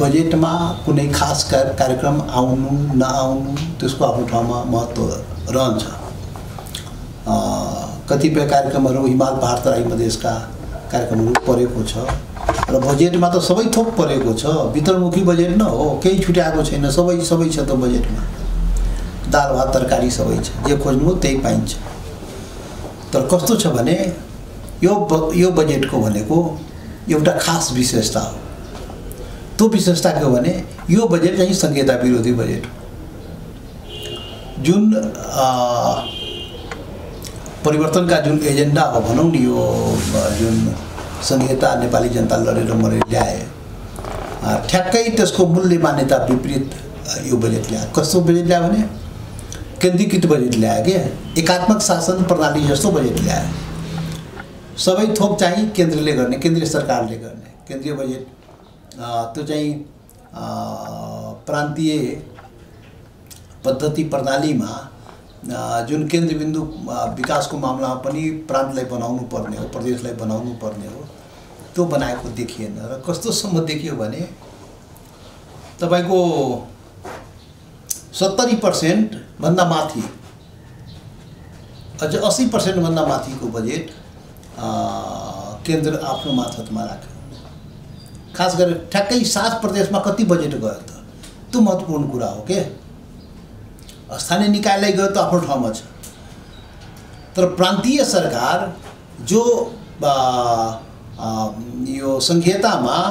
Budget में कुनै खास कार्यक्रम आउनु नआउनु त्यसको आफ्नो ठाउँमा महत्त्व रहन्छ। कतिपय कार्यक्रमहरू हिमाल पहाड तराई प्रदेशका कार्यक्रमहरू परेको छ र बजेटमा त सबै थोप परेको छ। भित्रमुखी बजेट न हो, केही छुट्याएको छैन, सबै छ। त बजेटमा दाल भात तरकारी सबै छ, जे खोज्नु त्यही पाइन्छ। तर कस्तो छ भने यो बजेटको भनेको एउटा खास विशेषता हो। तो विशेषता के भने यो बजेट चाहिँ संहिता विरोधी बजेट हो। जुन परिवर्तन का जुन एजेंडा हो भनौं नि, यो जुन संहिता नेपाली जनता लडेर मरे ल्याए ठ्याक्कै त्यसको मूल्य मान्यता विपरीत यो बजेट ल्याए। कस्तो बजेट ल्याए भने केन्द्रीकृत बजेट ल्याए के एकात्मक शासन प्रणाली जस्तो बजेट ल्याए। सबै थोक चाहिँ केन्द्रले गर्ने, केन्द्रीय सरकारले गर्ने। केन्द्रीय बजेट तो प्रांतीय पद्धति प्रणाली में जुन केन्द्रबिंदु विकास को मामला में पनि प्रान्तलाई बनाउनु पर्ने हो, प्रदेशलाई बनाउनु पर्ने हो, तो बनाएको देखिएन। र कस्तो सम्म देखियो भने तपाईको 70% भन्दा माथि, अझ 80% भन्दा माथिको बजेट केन्द्र आफ्नो मातहतमा राख्यो। खास गरेर ठ्याक्कै 7 प्रदेश में कति बजेट गयो तो महत्वपूर्ण कुरा हो के स्थानीय निकायलाई गयो तो आफ्नो ठाउँमा छ। तर प्रांतीय सरकार जो यो संहिता में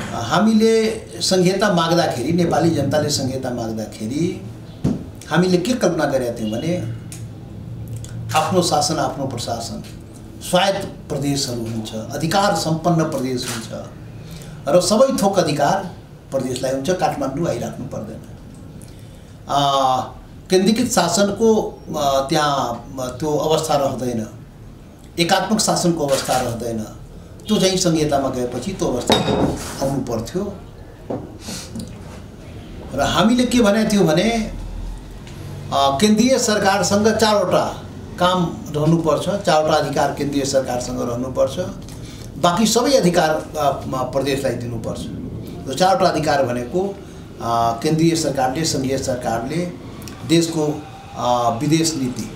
हामीले संहिता माग्दाखेरि, नेपाली जनताले संहिता माग्दाखेरि हामीले के कल्पना गरेका थियौं भने आफ्नो शासन आफ्नो प्रशासन, स्वायत्त प्रदेशहरू हुन्छ, अधिकार सम्पन्न प्रदेश हुन्छ र सबै थोक अधिकार प्रदेशलाई हुन्छ, काठमाडौँ आइराख्नु पर्दैन। केन्द्रीकृत शासन को त्यहाँ त्यो अवस्था रहदैन, एकात्मक शासन को अवस्था रहदैन। त्यो चाहिँ संहितामा गएपछि त्यो अवस्था आउनु पर्थ्यो। र हामीले के भनेको थियौं भने केन्द्रीय सरकारसँग 4वटा काम रहनुपर्छ, 4वटा अधिकार केन्द्रीय सरकारसँग रहनुपर्छ, बाकी सबै अधिकार प्रदेशलाई दिनुपर्छ। र 4वटा अधिकार भनेको केन्द्रीय सरकारले, संघीय सरकारले देशको विदेश नीति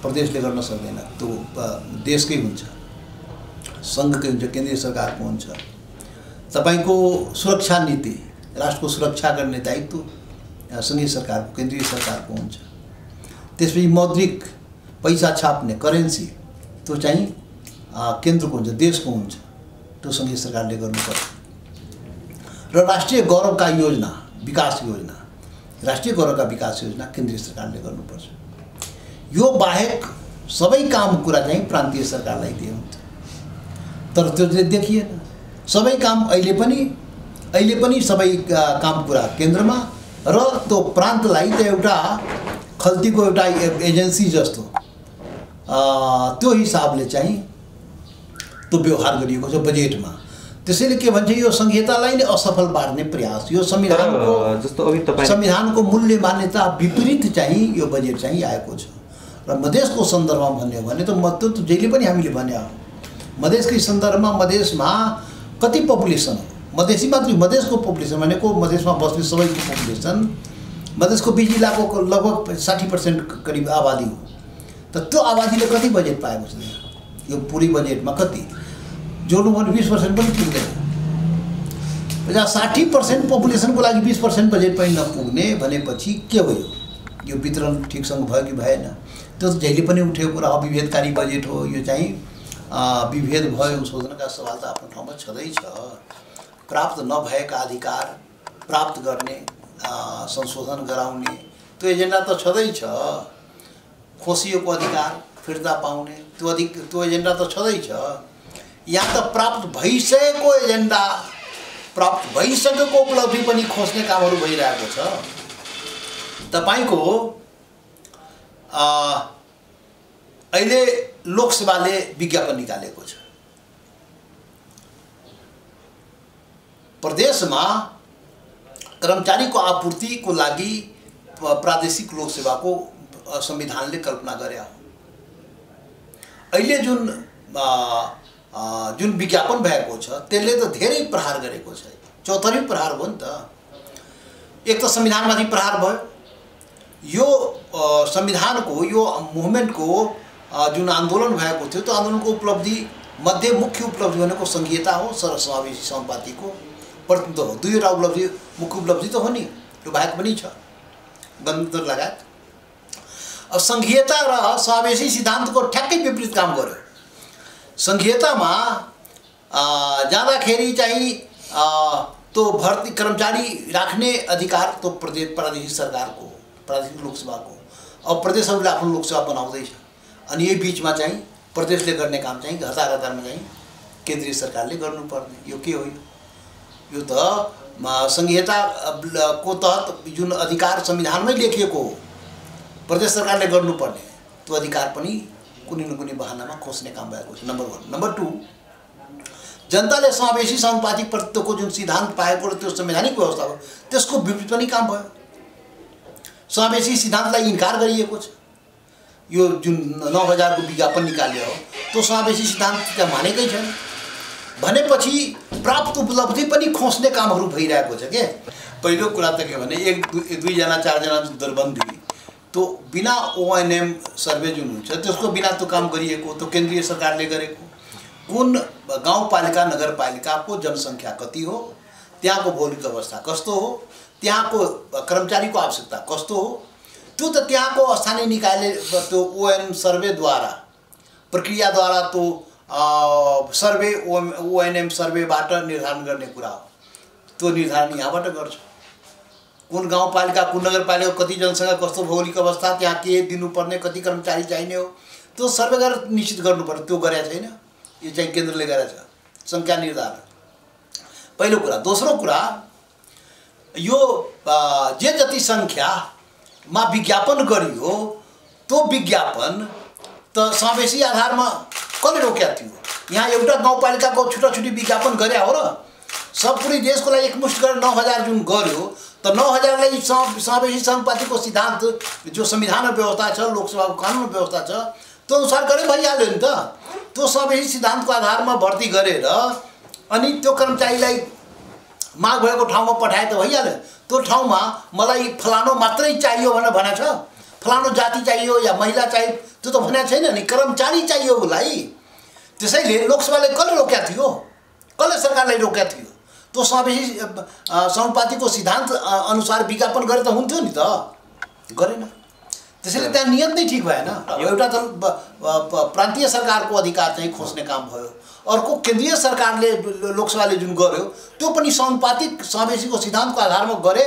प्रदेशले गर्न सक्दैन, त्यो देशकै हुन्छ, संघकै हुन्छ, केन्द्रीय सरकारको हुन्छ। तपाईको सुरक्षा नीति, राष्ट्रको सुरक्षा गर्ने दायित्व संघीय सरकारको, केन्द्रीय सरकारको हुन्छ। त्यसपछि मौद्रिक पैसा छाप्ने करेन्सी त्यो चाहिँ केन्द्र को हुन्छ, देश को हुन्छ, त्यो संघीय सरकारले गर्नुपर्छ। र राष्ट्रिय गौरव का योजना, विकास योजना, राष्ट्रिय गौरव का विकास योजना केन्द्रीय सरकारले गर्नुपर्छ। यो बाहेक सबै काम कुरा चाहिँ प्रान्तीय सरकारलाई दिए हुन्थ्यो, तर त्यो देखिएन। सबै काम अहिले पनि सबै काम कुरा केन्द्रमा र त्यो प्रान्तलाई त एउटा खल्तीको एउटा एजेन्सी जस्तो त्यो हिसाबले चाहिँ तो व्यवहार गरिएको छ बजेट में। त्यसैले के भन्छ यो संहितालाई नै असफल पार्ने प्रयास, यो संविधानको जस्तो अघि तपाईं संविधानको मूल्य मान्यता विपरीत चाहिँ यो बजेट चाहिँ आएको छ। र मधेसको सन्दर्भमा भन्ने भने त मत त जहिले पनि हामीले भन्या हो, मधेसकै सन्दर्भमा मधेसमा कति पपुलेसन हो, मधेसी मात्र मधेसको पपुलेसन भनेको मधेसमा बस्ने सबैको पपुलेसन, मधेसको 20 जिल्लाको लगभग 60% करिब आबादी हो। त त्यो आबादीले कति बजेट पाएको छ? यो पूरी बजेट में कति जोड़ू भने 20% पनि पुग्दैन। 60% पपुलेसन को लागि 20% बजेट पनि नपुग्ने भनेपछि के भयो? यो वितरण ठीकसँग भयो कि भएन? त्यो जहिले पनि उठेको कुरा अविभेदकारी बजेट हो। यो चाहिँ विभेद भयो सोध्नका सवाल त आफ्नो ठाउँमा छदै छ। प्राप्त नभएका अधिकार प्राप्त गर्ने, संशोधन गराउने त्यो एजेन्डा त छदै छ। खोसिएको अधिकार फिर्ता पाउने त्यो एजेन्डा तो छदै छ। या तो प्राप्त भइसकेको एजेंडा, प्राप्त भइसकेको उपलब्धि पनि खोज्ने कामहरु भइरहेको छ। तपाईको अहिले लोकसभाले विज्ञापन निकालेको छ, प्रदेशमा कर्मचारीको आपूर्तिको लागि प्रादेशिक लोकसेवाको संविधानले कल्पना गर्यो। अहिले जुन जुन विज्ञापन भएको छ त्यसले त धेरै प्रहार गरेको छ। चौतरी प्रहार हो नि त। एक त संविधानमाथि प्रहार भयो। यो संविधानको यो मुभमेन्टको जुन आन्दोलन भएको थियो त्यो आन्दोलनको उपलब्धि मध्ये मुख्य उपलब्धि भनेको संघीयता हो, सर्वसमावेशी सम्पादीको प्रतिनिधित्व हो। दुईवटा उपलब्धि मुख्य उपलब्धि त हो नि, यो बाहेक पनि छ गणतन्त्र लगायत। अब संघीयता र समावेशी सिद्धान्तको ठ्याक्कै विपरीत काम गर्यो। संघीयतामा जाँदाखेरि चाहिँ तो भर्ती कर्मचारी राख्ने अधिकार तो प्रादेशिक सरकारको हो, प्रादेशिक लोकसभाको हो। अब प्रदेशहरूले आफ्नो लोकसभा बनाउँदैछ अनि यही बीचमा चाहिँ प्रदेशले गर्ने काम चाहिँ हतार हतारमा चाहिँ केन्द्रीय सरकारले गर्नुपर्ने। यो के हो? यो त संघीयता को तहत जुन अधिकार संविधानमै लेखिएको हो प्रदेश सरकारले गर्नुपर्ने त्यो अधिकार पनि कुनै न कुनै बहानामा खोज्ने काम भएको छ। नम्बर 1। नम्बर 2, जनताले समावेशी सानुपातिक प्रतित्वको जुन सिद्धान्त पाएको र त्यो संवैधानिक व्यवस्था हो त्यसको विपरीत पनि काम भयो। समावेशी सिद्धान्तलाई इन्कार गरिएको छ। यो जुन 9000 को विज्ञापन निकाल्यो त्यो समावेशी सिद्धान्तले मानेकै छैन। भनेपछि प्राप्त उपलब्धि पनि खोज्ने कामहरू भइरहेको छ के। पहिलो कुरा त के भने एक दुईजना चारजना दरबन्दी तो बिना ONM सर्वे जुन हुन्छ त्यसको बिना तो काम गरिएको तो केन्द्रीय सरकारले गरेको। कुन गाउँपालिका नगरपालिकाको जनसङ्ख्या कति हो, त्यहाँको भौगोलिक अवस्था कस्तो हो, त्यहाँको कर्मचारीको आवश्यकता कस्तो हो, त्यो त त्यहाँको स्थानीय निकायले त्यो ONM सर्वे द्वारा प्रक्रिया द्वारा तो सर्वे ONM सर्वेबाट निर्धारण गर्ने कुरा हो। त्यो निर्धारण यहाँबाट गर्छ। कुन गाउँपालिका कुन नगरपालिका कति जनसङ्ख्या कस्तो भौगोलिक अवस्था त्यहाँ के दिनुपर्ने कति कर्मचारी चाहिने हो त्यो सर्वे गरेर निश्चित गर्नुपर्छ। त्यो गरेको छैन, यो चाहिँ केन्द्रले गरेको छ संख्या निर्धारण। पहिलो कुरा। दोस्रो कुरा, यो जे जति संख्यामा विज्ञापन गरियो त्यो विज्ञापन त समावेशी आधारमा कसले रोक्या थियो? यहाँ एउटा गाउँपालिकाको छुट्टा छुट्टी विज्ञापन गरे हो र सब पूरी देश को लागि एकमुष्ट गरेर 9000 जुन गर्यो तो 9000 समावेशी सानुपातिकको सिद्धान्त जो संविधान व्यवस्था छ लोकसभाको कानुन व्यवस्था छ त्यो अनुसार गरे भइहाल्यो नि त। त्यो समावेशी सिद्धान्तको आधारमा भर्ती गरेर अनि त्यो कर्मचारीलाई माग भएको ठाउँमा पठाए त भइहाल्यो। त्यो ठाउँमा मलाई फलानो मात्रै चाहियो भनेर भनेको छ। फलानो जाति चाहियो या महिला चाहियो त्यो त भनेको छैन नि, कर्मचारी चाहियो उसलाई। त्यसैले लोकसभाले कसले रोक्या थियो? कसले सरकारलाई रोक्या थियो? त्यो समावेशी सानुपातिकको सिद्धान्त अनुसार विज्ञापन गरे त हुन्थ्यो नि, त गरेन। त्यसैले त्यहाँ नियत नै ठिक भएन। एउटा त प्रान्तीय सरकारको अधिकार चाहिँ खोज्ने काम भयो, अर्को केन्द्रीय सरकारले लोकसभाले जुन गर्यो त्यो पनि सानुपातिक समावेशीको सिद्धान्तको आधारमा गरे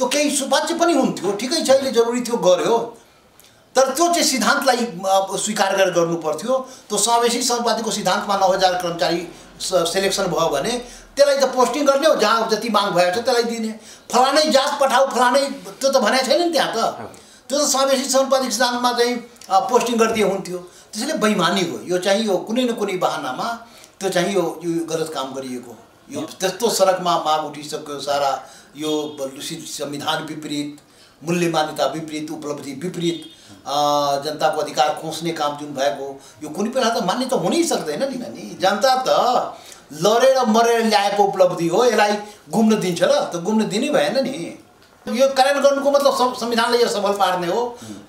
तो कई सुपाच्य पनि हुन्थ्यो। ठिकै छ, अहिले जरुरी थियो गर्यो, तर त्यो चाहिँ सिद्धान्तलाई स्वीकार गरेर गर्नुपर्थ्यो। त्यो समावेशी सानुपातिकको सिद्धान्तमा 9000 कर्मचारी सेलेक्सन भयो भने त्यसलाई त पोस्टिङ गर्ने हो, जहाँ जति माग भएको छ त्यसलाई दिने। फलानै जात पठाऊ फलानै त्यो त भनेको छैन नि त्यहाँ त। त्यो त समावेशी सानुपातिक सिद्धान्तमा चाहिँ पोस्टिङ गरिदिए हुन्थ्यो। त्यसैले बेइमानी हो यो चाहिँ। यो कुनै न कुनै बहानामा त्यो चाहिँ यो गलत काम गरिएको हो। यो त्यस्तो सडकमा माग उठिसक्यो, सारा यो संविधान विपरीत, मूल्य मान्यता विपरीत, उपलब्धि विपरीत, जनता को अधिकार खोज्ने काम जुन भएको यो कुनै पनि हालतमा मान्य त हुनै सक्दैन नि। नानी जनता त लडेर मरेर ल्याएको उपलब्धि हो, यसलाई घुम्न दिन्छ र? त घुम्न दिनै भएन नि। यो कार्यान्वयन गर्नुको मतलब संविधानलाई असफल पार्ने हो,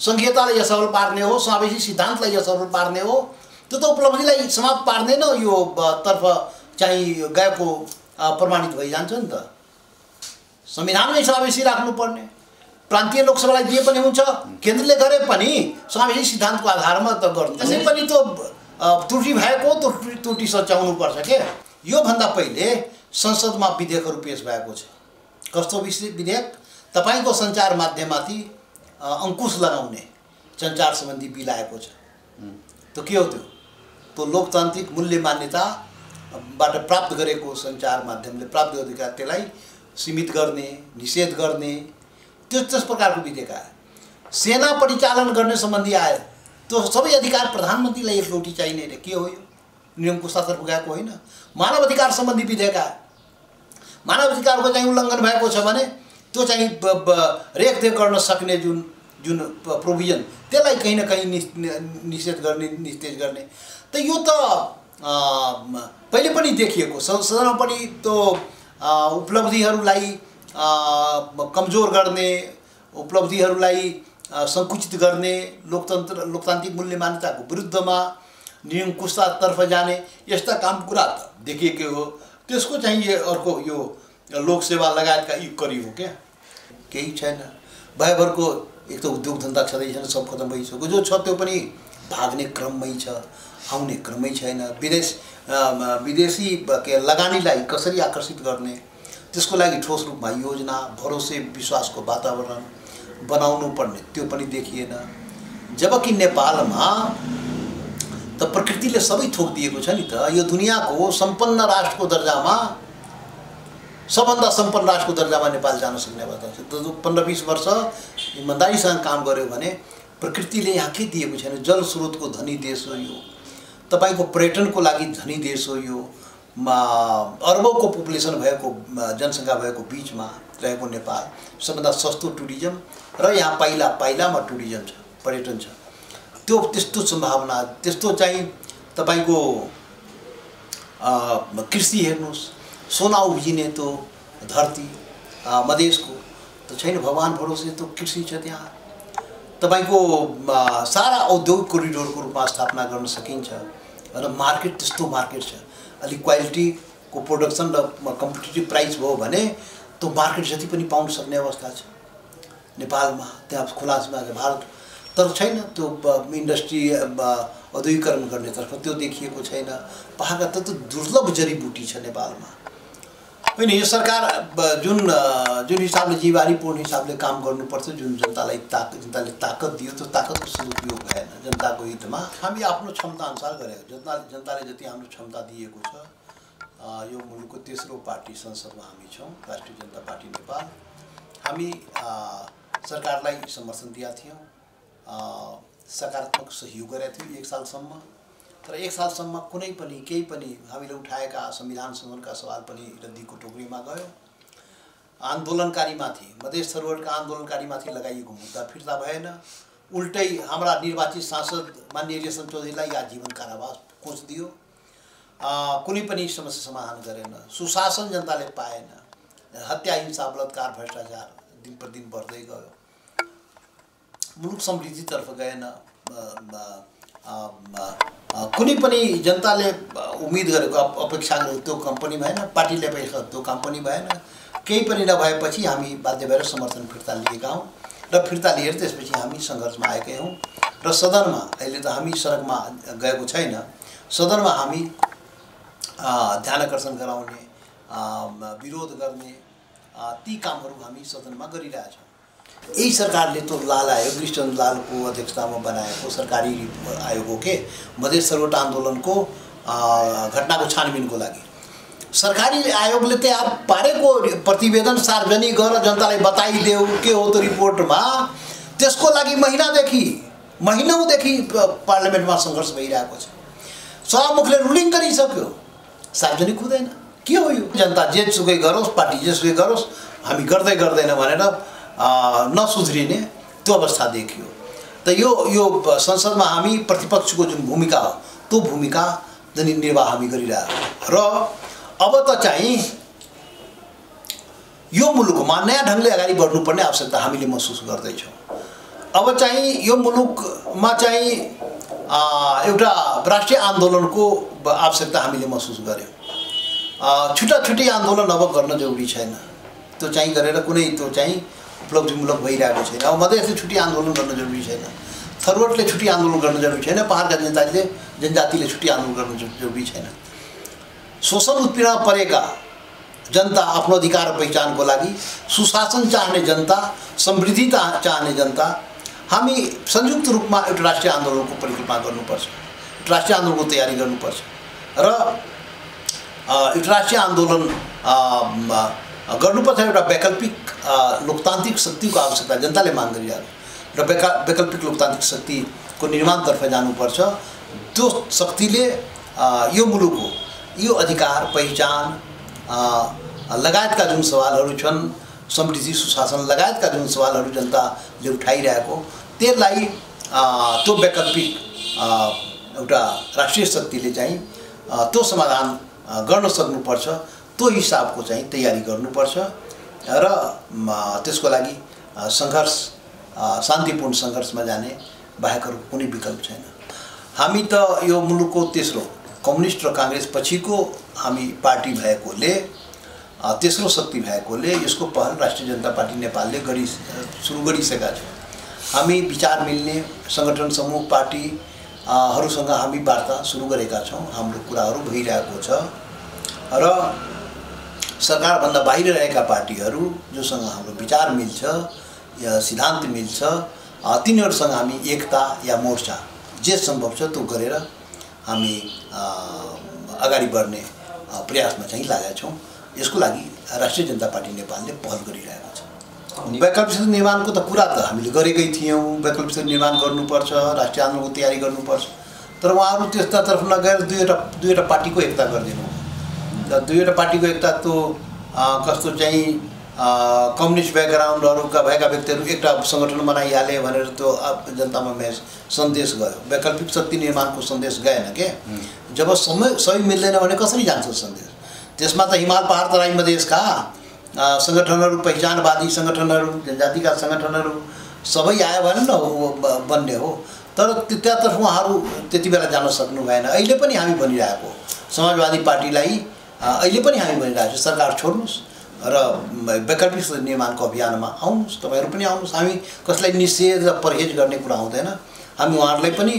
संघीयतालाई असफल पार्ने हो, समावेशी सिद्धान्तलाई असफल पार्ने हो। त्यो त उपलब्धिलाई समाप्त पार्दैन, यो तर्फ चाहिँ गएको प्रमाणित भइजान्छ नि त। संविधानमै समावेशी राख्नुपर्ने, प्रान्तीय लोकसभालाई दिए पनि हुन्छ, केन्द्रले गरे पनि समावेशी सिद्धान्तको आधारमा त गर्नु। त्यसै पनि त्यो त्रुटि भएको त्रुटि सच्याउनुपर्छ के। योभन्दा पहिले संसदमा विधेयकहरू पेश भएको छ। कस्तो विधेयक? तपाईँको सञ्चार माध्यममाथि अंकुश लगाउने सञ्चार सम्बन्धी बिल आएको छ। त्यो के हो? त्यो लोकतान्त्रिक मूल्य मान्यताबाट प्राप्त गरेको सञ्चार माध्यमले प्राप्त गरेका त्यसलाई सीमित गर्ने, निषेध गर्ने, त्यो त्यस प्रकारको विधेयक आयो। सेना परिचालन गर्ने सम्बन्धी आयो। त्यो सबै अधिकार प्रधानमन्त्रीलाई एकलोटी चाहिने रे, के हो यो? नियमको शास्त्रको गएको होइन। मानव अधिकार सम्बन्धी विधेयक आयो। मानव अधिकारको चाहिँ उल्लङ्घन भएको छ भने त्यो चाहिँ रेखदेख गर्न सक्ने जुन जुन प्रोभिजन त्यसलाई कहीँ न कहीँ निषेध गर्ने, निस्तेज गर्ने। त यो त पहिले पनि देखिएको संसदमा पनि त्यो उपलब्धिहरूलाई कमजोर गर्ने, उपलब्धिहरूलाई संकुचित गर्ने, लोकतन्त्र लोकतान्त्रिक मूल्य मान्यताको विरुद्धमा नियमकुशतातर्फ जाने यस्ता काम कुरा देखिएको हो। त्यसको चाहिँ यो अर्को यो लोकसेवा लगायतका यी गरियो क्या केही छैन। भयभरको एक तो उद्योग धंदा छँदैछन्, सब खत्तम भइसक्यो, जो छ त्यो पनि भाग्ने क्रममै छ, आउने क्रममै छैन। विदेशी लगानीलाई कसरी आकर्षित गर्ने, त्यसको लागि ठोस रूपमा योजना, भरोसे विश्वासको वातावरण बनाउनु पर्ने त्यो पनि देखिएन। जबकि नेपालमा त प्रकृतिले सबै थोक दिएको छ नि त। यो दुनियाको सम्पन्न राष्ट्रको दर्जामा, सबभन्दा सम्पन्न राष्ट्रको दर्जामा नेपाल जान सक्ने भएको छ। 15-20 वर्ष इमान्दारीसँग काम गर्यो भने प्रकृतिले यहाँ के दिएको छैन। जल स्रोतको धनी देश हो यो, तपाईको पर्यटनको लागि धनी देश हो यो, अरबौंको पपुलेसन भएको, जनसङ्ख्या भएको बीचमा रहेको नेपाल सबभन्दा सस्तो टुरिज्म र यहाँ पाइला पाइलामा टुरिज्म छ, पर्यटन छ। त्यो त्यस्तो सम्भावना, त्यस्तो चाहिँ तपाईको कृषि हेर्नुस्, सोना उब्जिने तो धरती मधेश को तो छैन, भगवान भरोसे तो कृषि छ। त्यहाँ तपाईको सारा औद्योगिक कोरिडोर को रूपमा स्थापना गर्न सकिन्छ र मार्केट त्यस्तो मार्केट छ। अलि क्वालिटी को प्रोडक्शन र कम्पिटिटिभ प्राइस भयो भने तो मार्केट जति पनि पाउन सक्ने अवस्था छ नेपालमा। त्यहाँ खुलासमा भारत तर छैन, त्यो इन्डस्ट्री औद्योगिकरण गर्नेतर्फ त्यो देखिएको छैन। पहाडका त दुर्लभ जडीबुटी छ नेपालमा। होइन, यो सरकार जुन हिसाबले जिम्मेवारीपूर्ण हिसाबले काम गर्नुपर्छ, जुन जनतालाई जनताले ताकत दियो त्यो ताकतको सदुपयोग भएन जनताको हितमा। हामी आफ्नो क्षमता अनुसार गरेको, जनताले जति हाम्रो क्षमता दिएको छ। यो मुलुकको तेस्रो पार्टी संसदमा हामी छौँ, राष्ट्रिय जनता पार्टी नेपाल। हामी सरकारलाई समर्थन दिएका थियौँ, सकारात्मक सहयोग गरेका थियौँ 1 सालसम्म। तर 1 सालसम्म कुनै पनि केही पनि हामीले उठाएका संविधान संशोधनका सवाल पनि रद्दीको टोकरीमा गयो। आन्दोलनकारीमाथि, मधेस सरोवरका आन्दोलनकारीमाथि लगाइएको मुद्दा फिर्ता भएन। उल्टै हाम्रा निर्वाचित सांसद माननीय रेशम चौधरीलाई आजीवन कारावास कोष दियो। कुनै पनि समस्या समाधान गरेन। सुशासन जनताले पाएन। हत्या, हिंसा, बलात्कार, भ्रष्टाचार दिन प्रतिदिन बढ्दै गयो। मुलुक समृद्धितर्फ गएन। कुनै पनि जनताले उम्मीद गरेको अपेक्षा गरेको त्यो काम पनि भएन, पार्टीले अपेक्षा त्यो काम पनि भएन। केही पनि नभएपछि हामी बाध्य भएर समर्थन फिर्ता लिएका हौँ र फिर्ता लिएर त्यसपछि हामी सङ्घर्षमा आएकै हौँ। र सदनमा अहिले त हामी सडकमा गएको छैन, सदनमा हामी ध्यानकर्षण गराउने, विरोध गर्ने ती कामहरू हामी सदनमा गरिरहेछौँ। यही सरकारले तो लाल आयोग, कृष्ण लाल को अध्यक्षता में बनाएको सरकारी आयोग हो के मधेस सरोवर आंदोलन को घटना को छानबीन को लागि सरकारी आयोगले तयार पारेको प्रतिवेदन सार्वजनिक गरेर जनतालाई बताइदेऊ के हो तो रिपोर्ट में त्यसको लागि महिनादेखि पार्लियामेन्टमा संघर्ष भइरहेको छ। सभामुखले रुलिङ गरिसक्यो, सार्वजनिक हुँदैन। के हो यो? जनता जेसुकै गरोस्, पार्टी जेसुकै गरोस्, हामी गर्दै गर्दैन भनेर नसुध्रिने त्यो अवस्था देखियो। तो यो संसदमा हामी प्रतिपक्ष को जुन भूमिका हो तो भूमिका निर्वाह हामी गरिरहेको। र अब त चाहिँ यो मुलुकमा नयाँ ढंगले अगाडि बढ्नुपर्ने आवश्यकता हामीले महसुस गर्दैछौँ। अब चाहिँ यो मुलुकमा चाहिँ एउटा राष्ट्रिय आन्दोलनको आवश्यकता हामीले महसुस गर्यौँ। छुट्टा छुट्टी आन्दोलन अब गर्न जरुरी छैन। त्यो चाहिँ गरेर कुनै त्यो चाहिँ उपलब्धिमूलक भइरहेको छैन। अब मधेसले छुट्टी आंदोलन गर्न जरुरी छैन, थरवटले छुट्टी आंदोलन गर्न जरुरी छैन, पहाड़का जनजातिले छुट्टी आंदोलन गर्न जरुरी छैन। शोषण उत्पीडन परेका जनता आफ्नो अधिकार पहिचानको लागि, सुशासन चाहने जनता, समृद्धि चाहने जनता, हामी संयुक्त रूपमा एउटा राष्ट्रिय आन्दोलनको परिकल्पना गर्नुपर्छ, राष्ट्रिय आन्दोलनको तयारी गर्नुपर्छ र एउटा राष्ट्रिय आन्दोलन गर्नुपर्छ। एउटा वैकल्पिक लोकतान्त्रिक शक्ति को आवश्यकता जनताले माग गरिरहेको र वैकल्पिक लोकतान्त्रिक शक्ति को निर्माणतर्फ जानुपर्छ। त्यो शक्तिले यो मुलुकको यो अधिकार पहिचान लगायतका जुन सवालहरू छन्, समृद्धि सुशासन लगायतका जुन सवालहरू जनताले उठाइरहेको त्यसलाई त्यो वैकल्पिक एउटा राष्ट्रिय शक्तिले चाहिँ त्यो समाधान गर्न सक्नुपर्छ। त्यो हिसाबको चाहिँ तयारी गर्नुपर्छ र त्यसको लागि संघर्ष शान्तिपूर्ण संघर्षमा जाने बाहेक अरु कुनै विकल्प छैन। हामी त यो मुलुकको तेस्रो कम्युनिस्ट र कांग्रेस पछिको हामी पार्टी भएकोले तेस्रो शक्ति भएकोले यसको पहल राष्ट्रिय जनता पार्टी नेपालले सुरु गरिसकेका छौं। हामी विचार मिल्ने संगठन समूह पार्टी हरूसँग हामी वार्ता सुरु गरेका छौं। हाम्रो कुराहरू भइरहेको छ र सरकारभन्दा बाहिर रहेका पार्टीहरू जोसँग हाम्रो विचार मिल्छ या सिद्धान्त मिल्छ तिनीहरूसँग हामी एकता या मोर्चा जे सम्भव छ त्यो गरेर हामी अगाडि बढ्ने प्रयासमा चाहिँ लागेका छौं। यसको लागि राष्ट्रिय जनता पार्टी नेपालले पहल गरिरहेको छ। वैकल्पिक निर्माणको त कुरा त हामीले गरेकै थियौं। वैकल्पिक निर्माण गर्नुपर्छ, राष्ट्रिय आन्दोलनको तयारी गर्नुपर्छ, तर उहाँहरू त्यस्तातर्फ नगएर दुईवटा पार्टीको एकता गर्दैन। दुईवटा पार्टीको एकता त कस्तो चाहिँ कम्युनिस्ट ब्याकग्राउन्डहरूका भएका व्यक्तिहरू एकटा संगठन बनाइहाले भनेर त्यो जनतामा सन्देश गयो। वैकल्पिक शक्ति निर्माणको सन्देश गएन के। जब सबै मिल्दैन भने कसरी जान्छ सन्देश? त्यसमा त हिमाल पहाड तराई मधेसका संगठनहरू, पहिचानवादी संगठनहरू, जनजातिका संगठनहरू सबै आयो भने न बन्ने हो। तर त्यतातर्फ उहाँहरू त्यति बेला जान सक्नु भएन। अहिले पनि हामी भनिरहेको समाजवादी पार्टीलाई अहिले पनि हामी भनिरहेको सरकार छोड्नुस् र वैकल्पिक निर्माणको अभियानमा आउनुहोस्, तपाईहरू पनि आउनुहोस्। हामी कसलाई निषेध र परहेज गर्ने कुरा हुँदैन। हामी उहाँहरूलाई पनि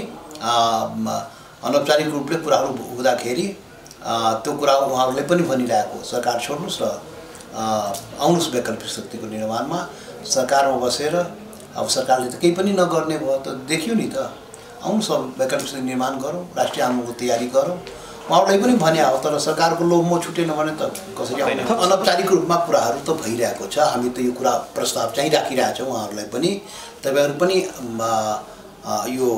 अनौपचारिक रूपले कुराहरू हुँदाखेरि त्यो कुरा उहाँहरूले पनि भनिरहेको सरकार छोड्नुस् र आउनुहोस् वैकल्पिक शक्तिको निर्माणमा। सरकारमा बसेर अब सरकारले त केही पनि नगर्ने भयो त देखियो नि त। आउनुहोस् वैकल्पिक शक्ति निर्माण गरौँ, राष्ट्रिय आन्दोलनको तयारी गरौँ। उहाँहरूलाई पनि भने हो, तर सरकारको लोभमा छुटेन भने त कसरी आउने? अनौपचारिक रूपमा कुराहरू त भइरहेको छ। हामी त यो कुरा प्रस्ताव चाहिँ राखिरहेछौँ उहाँहरूलाई पनि। तपाईँहरू पनि यो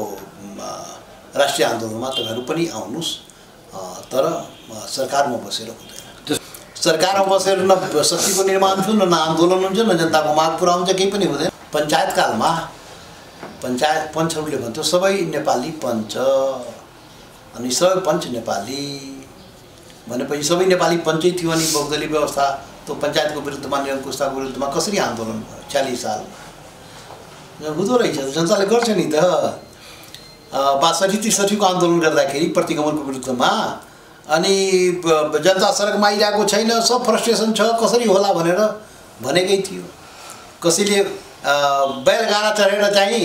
राष्ट्रिय आन्दोलनमा तपाईँहरू पनि आउनुहोस्, तर सरकारमा बसेर हुँदैन। सरकारमा बसेर न शक्तिको निर्माण हुन्छ, न आन्दोलन हुन्छ, न जनताको माग पुरा हुन्छ, केही पनि हुँदैन। पंचायत कालमा पञ्चहरूले भन्थ्यो सबै नेपाली पञ्च, अनि सबै पञ्च नेपाली भनेपछि सबै नेपाली पञ्चै थियो। अनि बहुदलीय व्यवस्था त्यो पञ्चायतको विरुद्धमा, निरङ्कुशताको विरुद्धमा कसरी आन्दोलन भयो 40 सालमा? हुँदो रहेछ, जनताले गर्छ नि त। 62-63को आन्दोलन गर्दाखेरि प्रतिगमनको विरुद्धमा अनि जनता सडकमा आइरहेको छैन, सब फ्रस्ट्रेसन छ, कसरी होला भनेर भनेकै थियो। कसैले बैलगाडा चढेर चाहिँ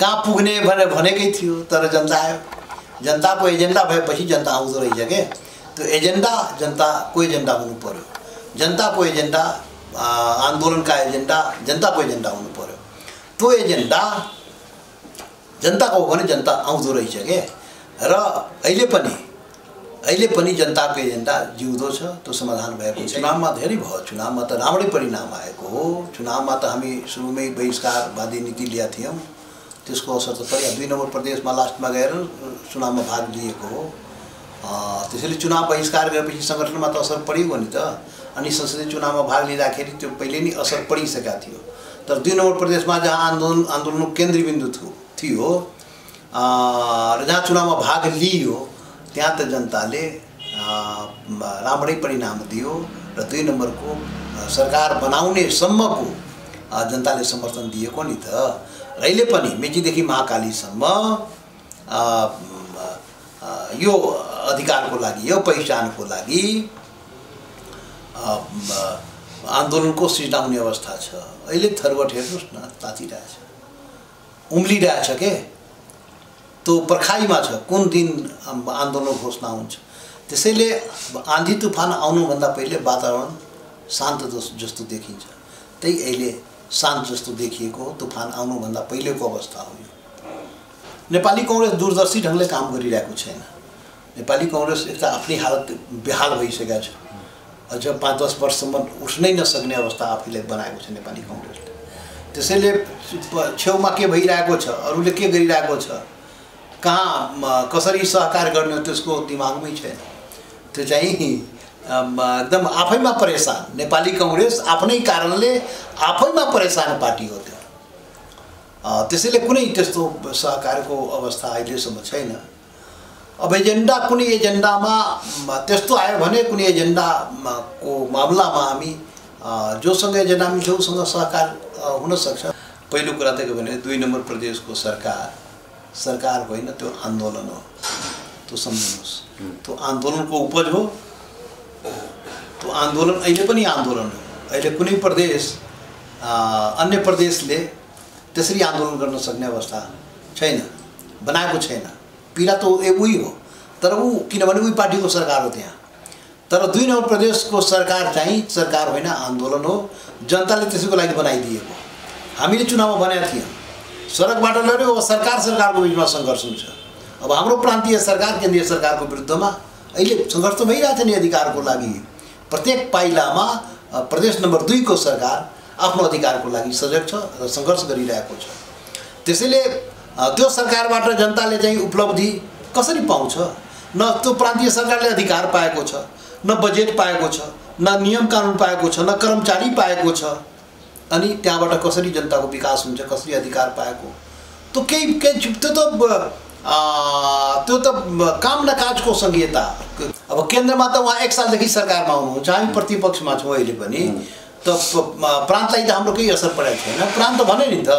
कहाँ पुग्ने भनेर भनेकै थियो, तर जनता आयो। जनताको एजेन्डा भएपछि जनता आउँदो रहेछ के। त्यो एजेन्डा जनताको एजेन्डा हुनु पर्यो। जनताको एजेन्डा आन्दोलनका एजेन्डा जनताको एजेन्डा हुनु पर्यो। त्यो एजेन्डा जनताको हो भने जनता आउँदो रहेछ के। र अहिले पनि जनताको एजेन्डा जिउँदो छ। त्यो समाधान भएको चुनावमा धेरै भयो। चुनावमा त राम्रै परिणाम आएको हो। चुनावमा त हामी सुरुमै बहिष्कारवादी नीति लिएका थियौँ, त्यसको असर त पऱ्यो। 2 नम्बर प्रदेशमा लास्टमा गएर चुनावमा भाग लिएको हो। त्यसैले चुनाव बहिष्कार गरेपछि सङ्गठनमा त असर पऱ्यो नि त। अनि संसदीय चुनावमा भाग लिँदाखेरि त्यो पहिले नै असर परिसकेका थियो। तर 2 नम्बर प्रदेशमा जहाँ आन्दोलनको केन्द्रबिन्दु थियो र जहाँ चुनावमा भाग लियो त्यहाँ त जनताले राम्रै परिणाम दियो र 2 नम्बरको सरकार बनाउने सम्मको जनताले समर्थन दिएको नि त। र अहिले पनि मेचीदेखि महाकालीसम्म यो अधिकारको लागि, यो पहिचानको लागि आन्दोलनको सृजना हुने अवस्था छ। अहिले थरवट हेर्नुहोस् न, तातिरहेछ, उम्लिरहेछ के। तो पर्खाइमा छ कुन दिन आन्दोलन घोषणा हुन्छ। त्यसैले आँधी तुफान आउनुभन्दा पहिले वातावरण शान्त जस्तो देखिन्छ, त्यही अहिले शान्त जस्तो देखिएको तुफान आउनुभन्दा पहिलेको अवस्था हो। नेपाली कांग्रेस दूरदर्शी ढंगले काम गरिरहेको छैन। नेपाली कांग्रेस एउटा आफ्नै हालत बेहाल भइसकेको छ। अझ 5-10 वर्षसम्म उठ्नै नसक्ने अवस्था आफैले बनाएको छ नेपाली कांग्रेसले। त्यसैले छेउमा के भइरहेको छ, अरूले के गरिरहेको छ, कहाँ कसरी सहकार गर्ने त्यसको दिमागमै छैन। त्यो चाहिँ एकदम आफैमा परेशान नेपाली कांग्रेस आफ्नै कारणले आफैमा परेशान पार्टी हो त्यो। त्यसैले कुनै त्यस्तो सहकारको अवस्था अहिलेसम्म छैन। अब एजेंडा कुनै एजेन्डामा त्यस्तो आयो भने कुनै एजेन्डाको मामलामा हामी जोसँग एजेन्डा हामी जोसँग सहकार हुन सक्छ। पहिलो कुरा त के भने दुई नम्बर प्रदेशको सरकार होइन, त्यो आन्दोलन हो। त्यो सम्झनुहोस्, त्यो आन्दोलनको उपज हो। त्यो आन्दोलन अहिले पनि आन्दोलन हो। अहिले कुनै प्रदेश अन्य प्रदेशले त्यसरी आन्दोलन गर्न सक्ने अवस्था छैन, बनाएको छैन। पीडा तो उही हो, तर ऊ किनभने उही पार्टीको सरकार हो त्यहाँ। तर दुई नम्बर प्रदेशको सरकार चाहिँ सरकार होइन, आन्दोलन हो। जनताले त्यसको लागि बनाइदिएको। हामीले चुनावमा बनाएको थियौँ, सडकबाट लड्यो। अब सरकारको बीचमा सङ्घर्ष हुन्छ। अब हाम्रो प्रान्तीय सरकार केन्द्रीय सरकारको विरुद्धमा अहिले सङ्घर्ष भइरहेछ नि अधिकारको लागि। प्रत्येक पाइलामा प्रदेश नम्बर २ को सरकार आफ्नो अधिकारको लागि सजग छ र सङ्घर्ष गरिरहेको छ। त्यसैले त्यो सरकारबाट जनताले चाहिँ उपलब्धि कसरी पाउँछ? न त्यो प्रान्तीय सरकारले अधिकार पाएको छ, न बजेट पाएको छ, न नियम कानुन पाएको छ, न कर्मचारी पाएको छ। अनि त्यहाँबाट कसरी जनताको विकास हुन्छ? कसरी अधिकार पाएको? तो त्यो त काम न काजको संहिता। अब केन्द्रमा त वहाँ एक सालदेखि सरकारमा हुनुहुन्छ, हामी प्रतिपक्षमा छौँ अहिले पनि। त प्रान्तलाई त हाम्रो केही असर परेको छैन। प्रान्त भने नि त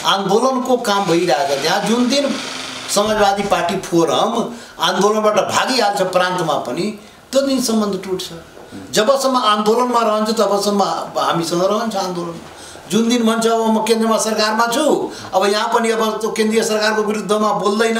आंदोलन को काम भइरहेको छ। जो दिन समाजवादी पार्टी फोरम आंदोलनबाट भागिहाल्छ प्रान्तमा पनि, त्यो दिन सम्बन्ध टुट्छ। जबसम्म आंदोलनमा रहन्छ तबसम्म हामीसँग रहन्छ आंदोलन। जुन दिन भन्छ अब म केन्द्रमा सरकारमा छु, अब यहाँ पनि अब केन्द्रीय सरकारको विरुद्धमा बोल्दैन।